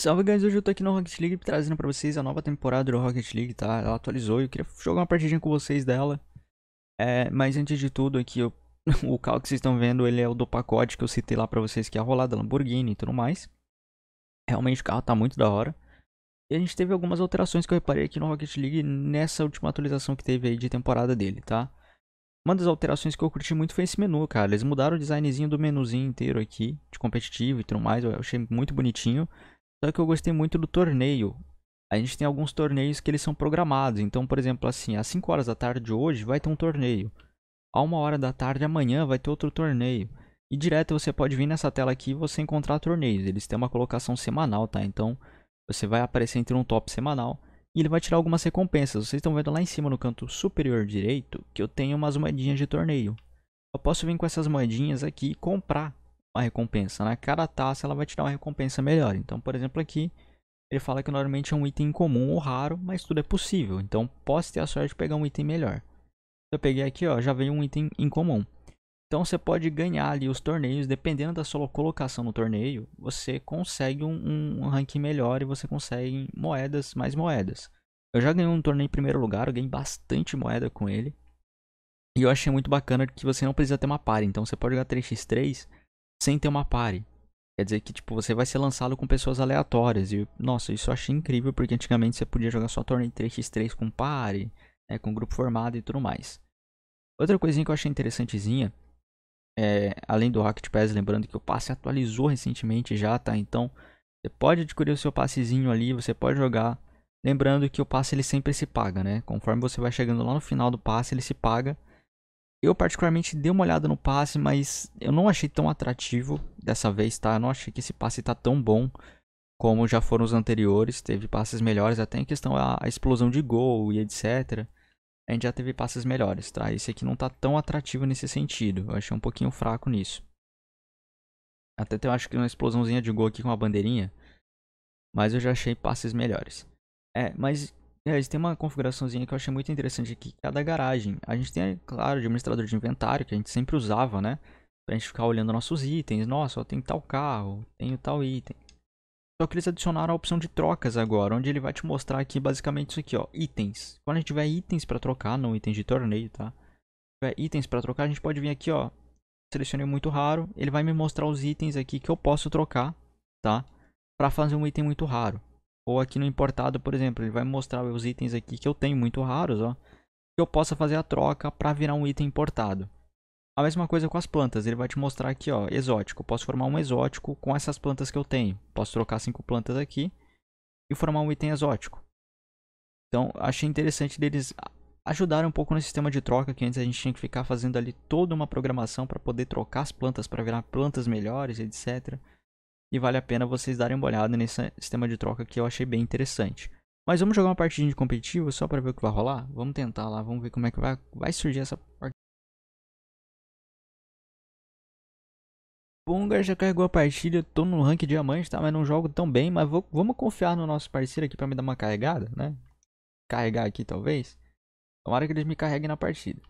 Salve, guys, hoje eu tô aqui no Rocket League trazendo pra vocês a nova temporada do Rocket League, tá? Ela atualizou e eu queria jogar uma partidinha com vocês dela. Mas antes de tudo aqui, o carro que vocês estão vendo, ele é o do pacote que eu citei lá pra vocês que ia rolar, da Lamborghini e tudo mais. Realmente o carro tá muito da hora. E a gente teve algumas alterações que eu reparei aqui no Rocket League nessa última atualização que teve aí de temporada dele, tá? Uma das alterações que eu curti muito foi esse menu, cara. Eles mudaram o designzinho do menuzinho inteiro aqui, de competitivo e tudo mais, eu achei muito bonitinho. Só que eu gostei muito do torneio. A gente tem alguns torneios que eles são programados. Então, por exemplo, assim, às 5 horas da tarde de hoje vai ter um torneio. À 1 hora da tarde amanhã vai ter outro torneio. E direto você pode vir nessa tela aqui e você encontrar torneios. Eles têm uma colocação semanal, tá? Então, você vai aparecer entre um top semanal e ele vai tirar algumas recompensas. Vocês estão vendo lá em cima no canto superior direito que eu tenho umas moedinhas de torneio. Eu posso vir com essas moedinhas aqui e comprar uma recompensa, né? Cada taça ela vai te dar uma recompensa melhor. Então, por exemplo, aqui ele fala que normalmente é um item comum ou raro, mas tudo é possível. Então, posso ter a sorte de pegar um item melhor. Eu peguei aqui, ó, já veio um item incomum. Então, você pode ganhar ali os torneios, dependendo da sua colocação no torneio, você consegue um ranking melhor e você consegue moedas, mais moedas. Eu já ganhei um torneio em primeiro lugar, eu ganhei bastante moeda com ele. E eu achei muito bacana que você não precisa ter uma party, então você pode jogar 3x3 sem ter uma party. Quer dizer que tipo, você vai ser lançado com pessoas aleatórias. E nossa, isso eu achei incrível, porque antigamente você podia jogar só torneio 3x3 com party, né, com grupo formado e tudo mais. Outra coisinha que eu achei interessantezinha, além do Rocket Pass, lembrando que o passe atualizou recentemente já, tá? Então você pode adquirir o seu passezinho ali, você pode jogar. Lembrando que o passe ele sempre se paga, né? Conforme você vai chegando lá no final do passe, ele se paga. Eu particularmente dei uma olhada no passe, mas eu não achei tão atrativo dessa vez, tá? Eu não achei que esse passe tá tão bom como já foram os anteriores. Teve passes melhores, até em questão a explosão de gol e etc. A gente já teve passes melhores, tá? Esse aqui não tá tão atrativo nesse sentido. Eu achei um pouquinho fraco nisso. Até eu acho que uma explosãozinha de gol aqui com uma bandeirinha. Mas eu já achei passes melhores. Tem uma configuraçãozinha que eu achei muito interessante aqui, que é a da garagem. A gente tem, claro, o administrador de inventário, que a gente sempre usava, né? Pra gente ficar olhando nossos itens. Nossa, ó, tem tal carro, tem tal item. Só que eles adicionaram a opção de trocas agora, onde ele vai te mostrar aqui basicamente isso aqui, ó. Itens. Quando a gente tiver itens pra trocar, não itens de torneio, tá? Se tiver itens pra trocar, a gente pode vir aqui, ó. Selecionei muito raro. Ele vai me mostrar os itens aqui que eu posso trocar, tá? Pra fazer um item muito raro. Ou aqui no importado, por exemplo, ele vai mostrar os itens aqui que eu tenho muito raros, ó. Que eu possa fazer a troca para virar um item importado. A mesma coisa com as plantas, ele vai te mostrar aqui, ó, exótico. Eu posso formar um exótico com essas plantas que eu tenho. Posso trocar 5 plantas aqui e formar um item exótico. Então, achei interessante deles ajudarem um pouco no sistema de troca, que antes a gente tinha que ficar fazendo ali toda uma programação para poder trocar as plantas, para virar plantas melhores, etc. E vale a pena vocês darem uma olhada nesse sistema de troca que eu achei bem interessante. Mas vamos jogar uma partidinha de competitivo só pra ver o que vai rolar? Vamos tentar lá, vamos ver como é que vai surgir essa partida. Bom, galera, já carregou a partida, eu tô no rank diamante, tá? Mas não jogo tão bem, mas vamos confiar no nosso parceiro aqui pra me dar uma carregada, né? Carregar aqui, talvez. Tomara que eles me carreguem na partida.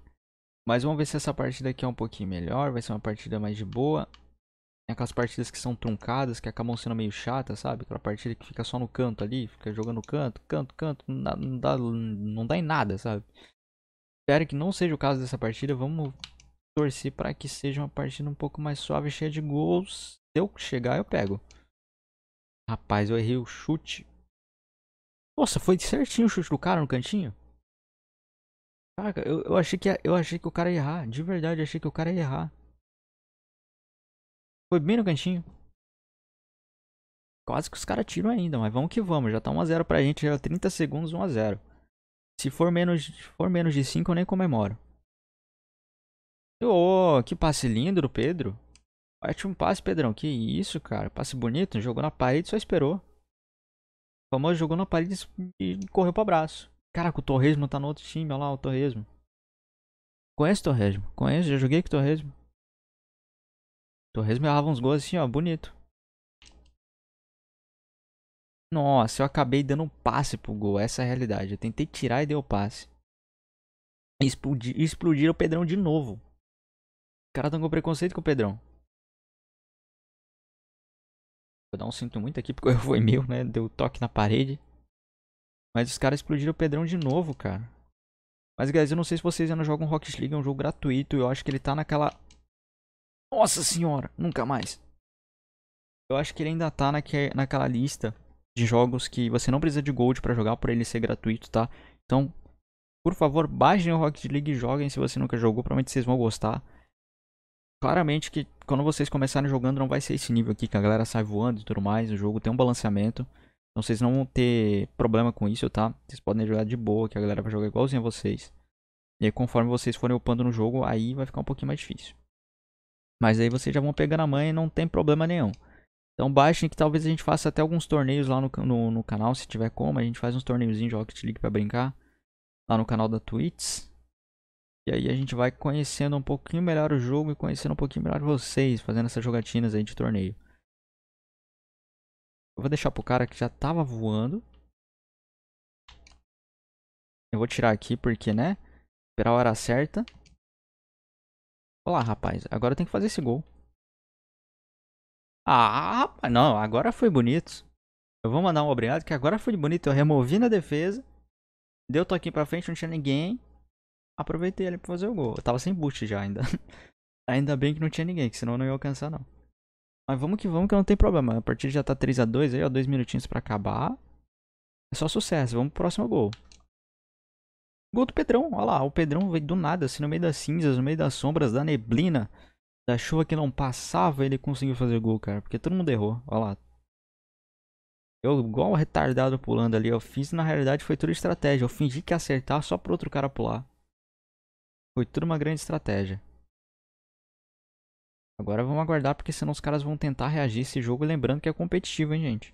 Mas vamos ver se essa partida aqui é um pouquinho melhor, vai ser uma partida mais de boa. Aquelas partidas que são truncadas, que acabam sendo meio chatas, sabe? Aquela partida que fica só no canto ali, fica jogando no canto, não dá em nada, sabe? Espero que não seja o caso dessa partida, vamos torcer para que seja uma partida um pouco mais suave, cheia de gols. Se eu chegar, eu pego. Rapaz, eu errei o chute. Nossa, foi certinho o chute do cara no cantinho. Caraca, eu achei que o cara ia errar, de verdade, eu achei que o cara ia errar. Foi bem no cantinho. Quase que os caras tiram ainda, mas vamos que vamos. Já tá 1x0 pra gente, já 30 segundos, 1x0. Se for menos de 5, eu nem comemoro. Oh, que passe lindo do Pedro. Bate um passe, Pedrão. Que isso, cara. Passe bonito. Jogou na parede, só esperou. O famoso jogou na parede e correu pro abraço. Caraca, o Torresmo tá no outro time. Olha lá o Torresmo. Conhece o Torresmo? Conheço, já joguei com o Torresmo. Torresmo errava uns gols assim, ó, bonito. Nossa, eu acabei dando um passe pro gol, essa é a realidade. Eu tentei tirar e dei o passe. Explodiram o Pedrão de novo. O cara tá com preconceito com o Pedrão. Vou dar um sinto muito aqui porque eu vou em mil, né? Deu toque na parede. Mas os caras explodiram o Pedrão de novo, cara. Mas, guys, eu não sei se vocês ainda jogam Rocket League. É um jogo gratuito. Eu acho que ele tá naquela... Nossa senhora! Nunca mais! Eu acho que ele ainda tá naquela lista de jogos que você não precisa de Gold pra jogar, por ele ser gratuito, tá? Então, por favor, baixem o Rocket League e joguem se você nunca jogou. Provavelmente vocês vão gostar. Claramente que quando vocês começarem jogando não vai ser esse nível aqui, que a galera sai voando e tudo mais. O jogo tem um balanceamento. Então vocês não vão ter problema com isso, tá? Vocês podem jogar de boa, que a galera vai jogar igualzinho a vocês. E aí conforme vocês forem upando no jogo, aí vai ficar um pouquinho mais difícil. Mas aí vocês já vão pegando a manha e não tem problema nenhum. Então baixem, que talvez a gente faça até alguns torneios lá no canal, se tiver como. A gente faz uns torneiozinhos de Rocket League pra brincar. Lá no canal da Twitch. E aí a gente vai conhecendo um pouquinho melhor o jogo e conhecendo um pouquinho melhor vocês, fazendo essas jogatinas aí de torneio. Eu vou deixar pro cara que já tava voando. Eu vou tirar aqui porque, né? Esperar a hora certa. Olha lá, rapaz. Agora eu tenho que fazer esse gol. Ah, rapaz. Não, agora foi bonito. Eu vou mandar um obrigado que agora foi bonito. Eu removi na defesa. Deu toquinho pra frente, não tinha ninguém. Aproveitei ele pra fazer o gol. Eu tava sem boost já ainda. Ainda bem que não tinha ninguém, que senão eu não ia alcançar, não. Mas vamos que não tem problema. A partida já tá 3x2 aí, ó. 2 minutinhos pra acabar. É só sucesso. Vamos pro próximo gol. Gol do Pedrão. Olha lá. O Pedrão veio do nada, assim, no meio das cinzas, no meio das sombras, da neblina, da chuva que não passava, ele conseguiu fazer o gol, cara. Porque todo mundo errou. Olha lá. Eu, igual retardado pulando ali, eu fiz, na realidade, foi tudo estratégia. Eu fingi que ia acertar só pro outro cara pular. Foi tudo uma grande estratégia. Agora vamos aguardar, porque senão os caras vão tentar reagir esse jogo. Lembrando que é competitivo, hein, gente.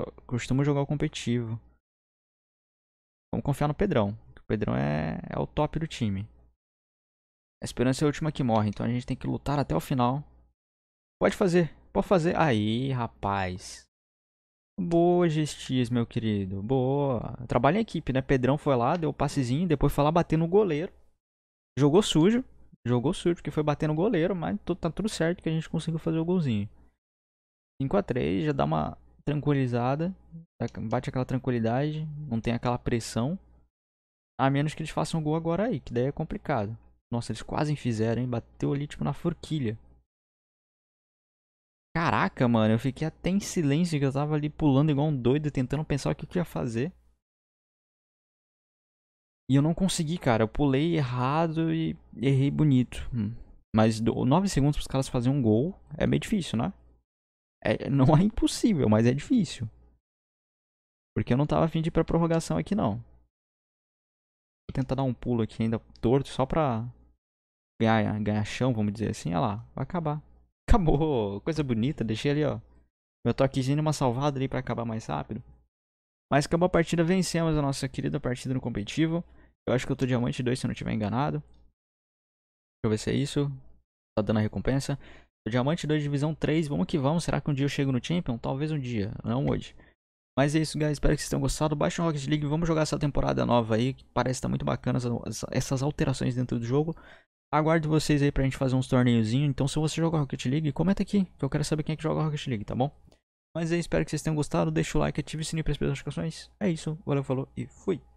Eu costumo jogar o competitivo. Vamos confiar no Pedrão. O Pedrão é o top do time. A esperança é a última que morre. Então a gente tem que lutar até o final. Pode fazer. Pode fazer. Aí, rapaz. Boa, Gestis, meu querido. Boa. Trabalho em equipe, né? Pedrão foi lá, deu o passezinho. Depois foi lá bater no goleiro. Jogou sujo. Jogou sujo porque foi bater no goleiro, mas tá tudo certo que a gente conseguiu fazer o golzinho. 5x3, já dá uma tranquilizada. Bate aquela tranquilidade, não tem aquela pressão. A menos que eles façam gol agora aí, que daí é complicado. Nossa, eles quase fizeram, hein? Bateu ali tipo na forquilha. Caraca, mano, eu fiquei até em silêncio, que eu tava ali pulando igual um doido, tentando pensar o que eu ia fazer. E eu não consegui, cara. Eu pulei errado e errei bonito. Mas 9 segundos para os caras fazerem um gol é meio difícil, né? Não é impossível, mas é difícil. Porque eu não tava a fim de ir para prorrogação aqui, não. Vou tentar dar um pulo aqui ainda torto só para ganhar chão, vamos dizer assim. Olha lá, vai acabar. Acabou! Coisa bonita, deixei ali, ó. Meu toquezinho, uma salvada ali para acabar mais rápido. Mas acabou a partida, vencemos a nossa querida partida no competitivo. Eu acho que eu tô diamante 2 se eu não tiver enganado. Deixa eu ver se é isso. Tá dando a recompensa. Tô diamante 2, divisão 3. Vamos que vamos. Será que um dia eu chego no Champion? Talvez um dia. Não hoje. Mas é isso, guys. Espero que vocês tenham gostado. Baixa o Rocket League. Vamos jogar essa temporada nova aí. Que parece tá muito bacana essas alterações dentro do jogo. Aguardo vocês aí pra gente fazer uns torneiozinhos. Então se você joga Rocket League, comenta aqui. Que eu quero saber quem é que joga Rocket League, tá bom? Mas aí, espero que vocês tenham gostado. Deixa o like, ative o sininho para as notificações. É isso. Valeu, falou e fui.